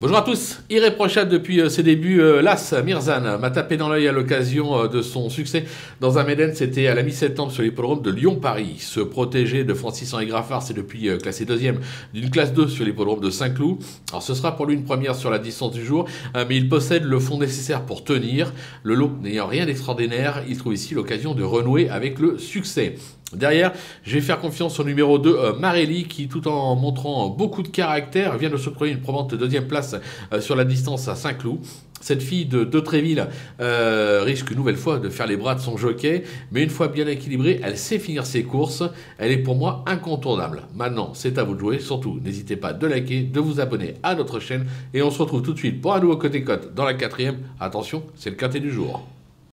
Bonjour à tous, irréprochable depuis ses débuts, Lass Mirzane m'a tapé dans l'œil à l'occasion de son succès dans un Méden, c'était à la mi-septembre sur l'hippodrome de Lyon-Paris. Se protéger de Francis-Henri Graffard, c'est depuis classé deuxième d'une classe 2 sur l'hippodrome de Saint-Cloud. Alors ce sera pour lui une première sur la distance du jour, mais il possède le fond nécessaire pour tenir. Le lot n'ayant rien d'extraordinaire, il trouve ici l'occasion de renouer avec le succès. Derrière, je vais faire confiance au numéro 2, Marelli, qui tout en montrant beaucoup de caractère, vient de s'octroyer une probante deuxième place sur la distance à Saint-Cloud. Cette fille de Tréville risque une nouvelle fois de faire les bras de son jockey, mais une fois bien équilibrée, elle sait finir ses courses. Elle est pour moi incontournable. Maintenant, c'est à vous de jouer. Surtout, n'hésitez pas de liker, de vous abonner à notre chaîne et on se retrouve tout de suite pour un nouveau Côté Côte dans la quatrième. Attention, c'est le quinté du jour.